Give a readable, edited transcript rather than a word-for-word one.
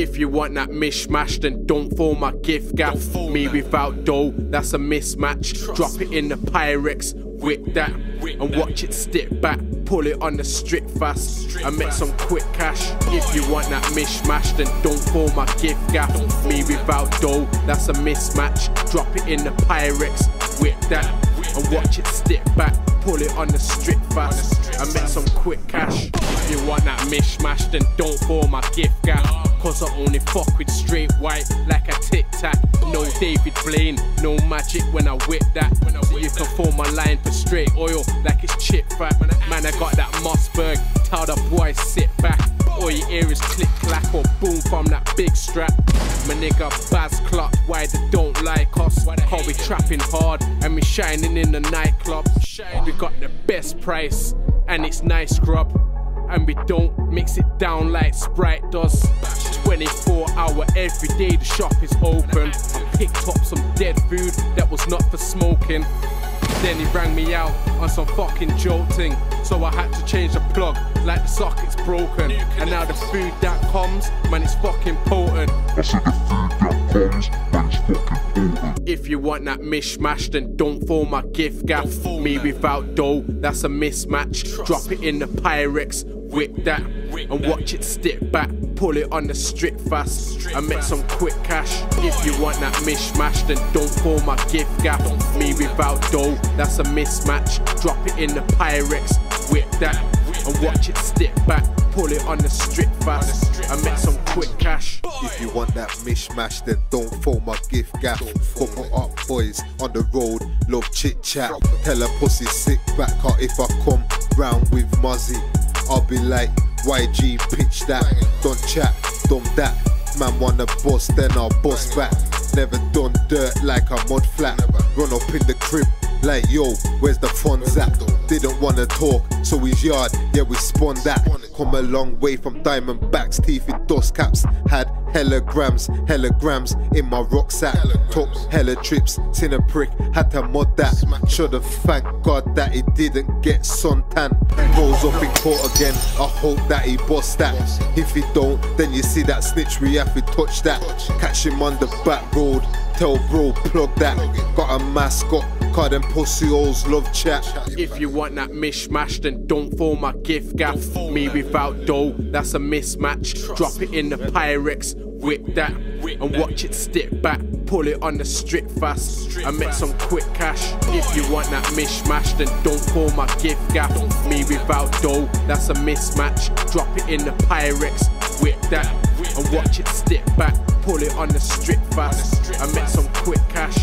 If you want that mishmash, then don't fall my gift gaff. Me without dough, that's a mismatch. Drop it in the Pyrex, whip that, and watch it stick back. Pull it on the strip fast and make some quick cash. If you want that mishmash, then don't fall my gift gaff. Me without dough, that's a mismatch. Drop it in the Pyrex, whip that, and watch it stick back. Pull it on the strip fast and make some quick cash. If you want that mishmash, then don't fall my gift gaff. Cause I only fuck with straight white like a tic tac. No David Blaine, no magic when I whip that. So you can form a line for straight oil like it's chip fat. Man, I got that Mossberg, tell the boy sit back. All you hear is click clack or boom from that big strap. My nigga Baz Clark, why they don't like us? Cause we trapping hard and we shining in the nightclub. We got the best price and it's nice grub, and we don't mix it down like Sprite does. 24-hour every day the shop is open. I picked up some dead food that was not for smoking. Then he rang me out on some fucking jolting, so I had to change the plug like the socket's broken. And now the food that comes, man, it's fucking potent. I said the food that comes, man, it's fucking potent. If you want that mishmash, then don't fall my gift gaff. Me without dough, that's a mismatch. Drop it in the Pyrex, whip that, and watch it stick back. Pull it on the strip fast and make some quick cash. If you want that mishmash, then don't fall my gift gaff. Me without dough, that's a mismatch. Drop it in the Pyrex, whip that, and watch it stick back. Pull it on the strip fast and make some quick cash. If you want that mishmash, then don't fall my gift gaff. Couple up boys on the road, love chit chat. Tell a pussy sick back, or if I come round with Muzzy, I'll be like, YG, pitch that, don't chat, dumb that. Man wanna bust, then I'll bust back. Never done dirt like a mud flat. Run up in the crib like, yo, where's the Fonz at? Didn't wanna talk, so his yard, yeah, we spun that. Come a long way from Diamondbacks, teeth with dust caps. Had hella grams in my rucksack. Took hella trips, seen a prick, had to mod that. Should've thanked God that he didn't get suntan. Rolls up in court again, I hope that he bust that. If he don't, then you see that snitch, we have to touch that. Catch him on the back road, tell bro, plug that. Got a mascot, card and pussy holes, love chat. If you want that mishmash, then don't fall my gift gaff. Me without dough, that's a mismatch. Drop it in the Pyrex, whip that, and watch it stick back. Pull it on the strip fast and make some quick cash. If you want that mishmash, then don't fall my gift gaff. Me without dough, that's a mismatch. Drop it in the Pyrex, whip that, and watch it stick back. Pull it on the strip fast and make some quick cash.